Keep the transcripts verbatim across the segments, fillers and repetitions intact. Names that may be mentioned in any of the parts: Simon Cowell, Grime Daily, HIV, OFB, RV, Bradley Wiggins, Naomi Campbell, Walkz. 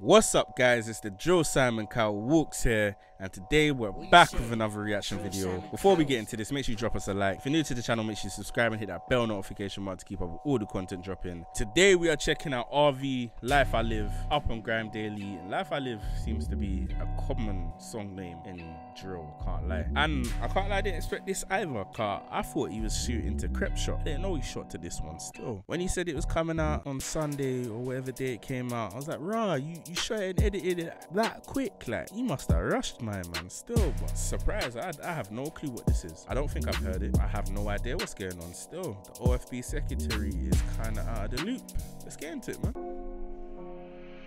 What's up, guys? It's the drill, Simon Cowell, Walkz here, and today we're back with another reaction video. Before we get into this, make sure you drop us a like. If you're new to the channel, make sure you subscribe and hit that bell notification mark to keep up with all the content dropping. Today we are checking out R V, Life I Live, up on Grime Daily. Life I Live seems to be a common song name in drill, can't lie. And I can't lie, I didn't expect this either, car. I thought he was shooting to Crep Shot. I didn't know he shot to this one still. When he said it was coming out on Sunday or whatever day it came out, I was like, rah, you You shot and edited it that quick, like you must have rushed my man still. But surprise, I, I have no clue what this is. I don't think I've heard it. I have no idea what's going on still. The O F B secretary is kind of out of the loop. Let's get into it, man.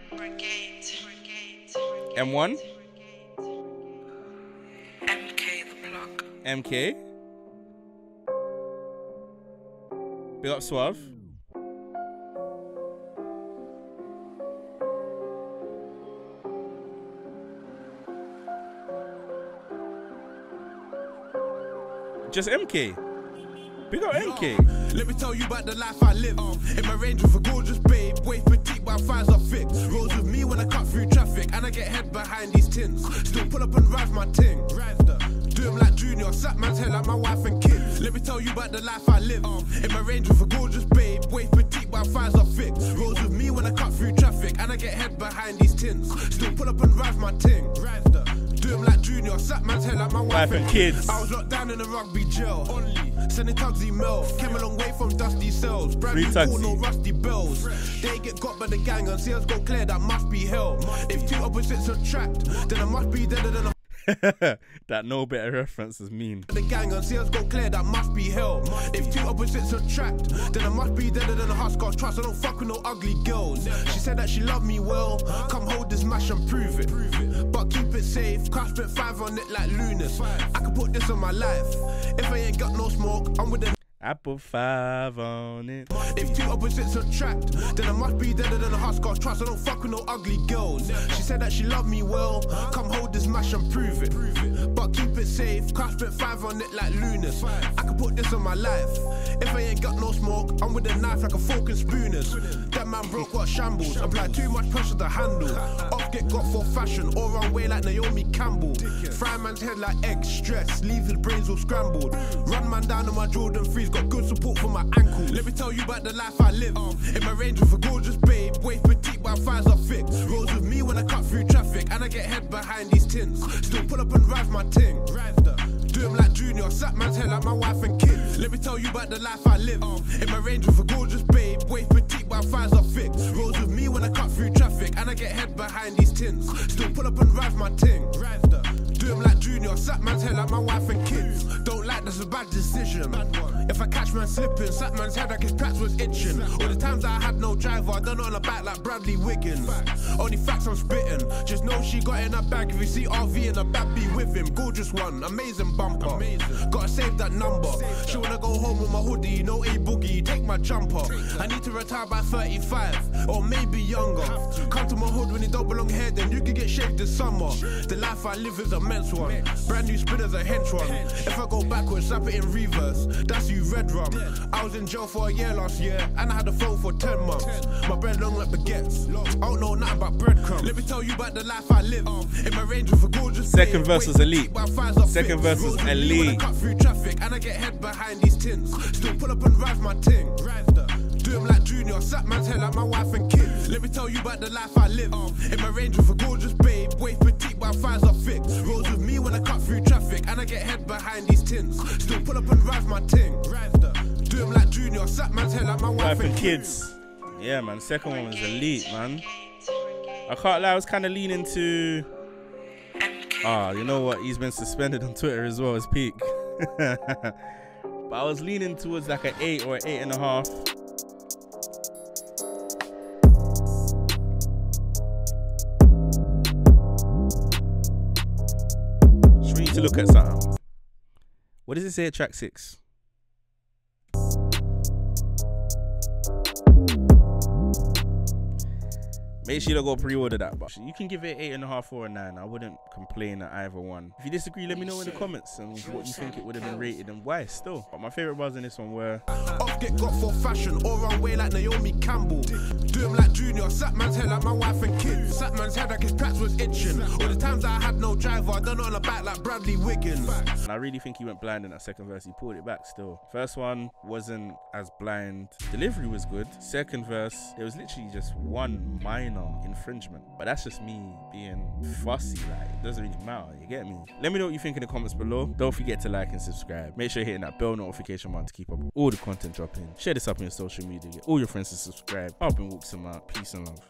Brigade, brigade, brigade, M one, brigade. M K the block. M K. Big up Suave. Just M K. Big up M K. Let me tell you about the life I live. In my range with a gorgeous babe, waist petite, but thighs are thick. Rolls with me when I cut through traffic, and I get head behind these tins. Still pull up and rive my ting. Do him like Junior, slap man's head like my wife and kids. Let me tell you about the life I live. In my range with a gorgeous babe, waist petite, but thighs are thick. Rolls with me when I cut through traffic, and I get head behind these tins. Still pull up and rive my ting. Like Junior, sat man's head like my wife, wife and kids. kids. I was locked down in a rugby jail. Only sending tugs email. Came a long way from dusty cells. Bradley all no rusty bells. Fresh. They get got by the gang and see us go clear. That must be hell. Must if be. Two opposites are trapped, then I must be deader than a. That no better reference is mean. The gang and see us go clear. That must be hell. Must if two opposites are trapped, then I must be deader than a Huskar trust. I don't fuck with no ugly girls. She said that she loved me well. Huh? Come hold this mash and prove it. Prove it. But keep it safe. Crash spent five on it like Lunas. Five. I can put this on my life. If I ain't got no smoke, I'm with the. I put five on it. If two opposites are trapped, then I must be deader than a Huskar trust. I don't fuck with no ugly girls. She said that she loved me well. Come hold this mash and prove it. But keep it safe. Crash spent five on it like Lunas. I can put this on my life. If I ain't got no smoke, I'm with a knife like a fork and spooners. That man broke what shambles. Applied too much pressure to handle. Off get got for fashion or run away like Naomi Campbell. Fry man's head like eggs, stress. Leave his brains all scrambled. Run man down on my Jordan threes. Got good support for my ankle. Let me tell you about the life I live. Um, in my range with a gorgeous babe, waist petite, but thighs are thick. Rolls with me when I cut through traffic, and I get head behind these tins. Still pull up and rive my ting. Do him like Junior, slap man's head like my wife and kids. Let me tell you about the life I live. Um, in my range with a gorgeous babe, waist petite, but thighs are thick. Rolls with me when I cut through traffic, and I get head behind these tins. Still pull up and rive my ting. Do him like Junior, slap man's head like my wife and kids. Don't like that's a bad decision. Bad one. If I catch man slipping, slap man's head like his tracks was itching. All the times that I had no driver, I done it on a back like Bradley Wiggins. Facts. Only facts I'm spitting. Just know she got in her bag. If you see R V in her back, be with him. Gorgeous one, amazing bumper. Amazing. Gotta save that number. Save she that. Wanna go home with my hoodie, no A Boogie, take my jumper. Take I need to retire by thirty-five, or maybe younger. To. Come to my hood when you double long hair, then you can get shaved this summer. Sure. The life I live is a one. Brand new spinners, a hench one. If I go backwards, slap it in reverse. That's you, red rum. I was in jail for a year last year, and I had a phone for ten months. My bread long like baguettes. I don't know nothing about breadcrumbs. Let me tell you about the life I live. In my range with a gorgeous. Second verse was elite. Second verse was elite. Cut through traffic, and I get head behind these tins. Still pull up and rive my ting. Do him like Junior, slap man's head like my wife and kids. Let me tell you about the life I live. In my range with a gorgeous babe, waist petite, but thighs are thick. Rolls with me when I cut through traffic, and I get head behind these tins. Still pull up and rive my ting. Do him like Junior, slap man's head like my wife and kids. Yeah, man, second one was elite, man. I can't lie, I was kind of leaning to. Ah, oh, you know what? He's been suspended on Twitter as well as Peak. But I was leaning towards like an eight or an eight and a half. To look at something. What does it say at track six? Make sure you go pre-order that. But you can give it eight and a half or a nine. I wouldn't complain at either one. If you disagree, let me know in the comments and what you think it would have been rated and why still. But my favorite bars in this one were off get got for fashion or run way like Naomi Campbell. Do him like Junior. Sat man's head like my wife and kids. Sat man's head like his tracks was itching. All the times I had no driver, I done it on the back like Bradley Wiggins. And I really think he went blind in that second verse. He pulled it back still. First one wasn't as blind. Delivery was good. Second verse, there was literally just one minor infringement. But that's just me being fussy. Like, it doesn't really matter. You get me? Let me know what you think in the comments below. Don't forget to like and subscribe. Make sure you're hitting that bell notification button to keep up with all the content dropping. Share this up on your social media. Get all your friends to subscribe. I've been Walkz, peace and love.